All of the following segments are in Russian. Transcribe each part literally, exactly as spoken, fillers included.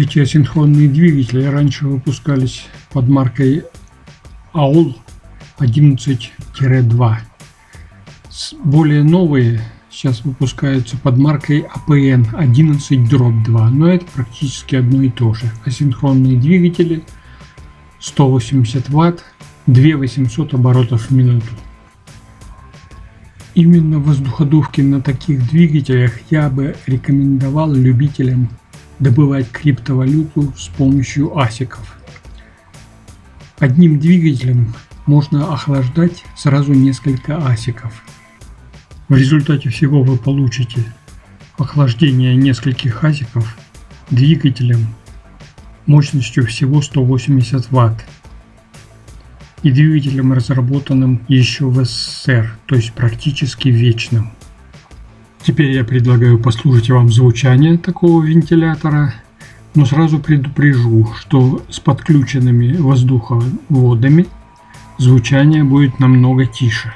Эти асинхронные двигатели раньше выпускались под маркой АОЛ одиннадцать два. Более новые сейчас выпускаются под маркой эй пи эн одиннадцать два, но это практически одно и то же. Асинхронные двигатели, сто восемьдесят ватт, две тысячи восемьсот оборотов в минуту. Именно воздуходувки на таких двигателях я бы рекомендовал любителям добывать криптовалюту с помощью асиков. Одним двигателем можно охлаждать сразу несколько асиков. В результате всего вы получите охлаждение нескольких асиков двигателем мощностью всего сто восемьдесят ватт и двигателем, разработанным еще в СССР, то есть практически вечным. Теперь я предлагаю послушать вам звучание такого вентилятора, но сразу предупрежу, что с подключенными воздуховодами звучание будет намного тише.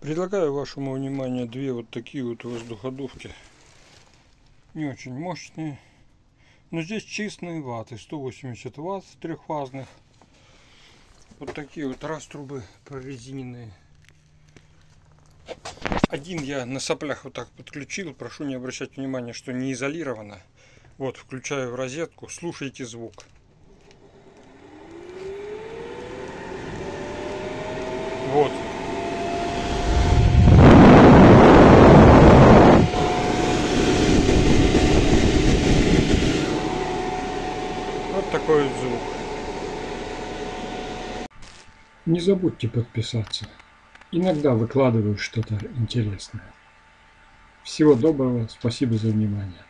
Предлагаю вашему вниманию две вот такие вот воздуходувки, не очень мощные, но здесь чистые ватты, сто восемьдесят ватт трехфазных, вот такие вот раструбы прорезиненные. Один я на соплях вот так подключил, прошу не обращать внимания, что не изолировано. Вот, включаю в розетку, слушайте звук. Вот. Вот такой вот звук. Не забудьте подписаться. Иногда выкладываю что-то интересное. Всего доброго, спасибо за внимание.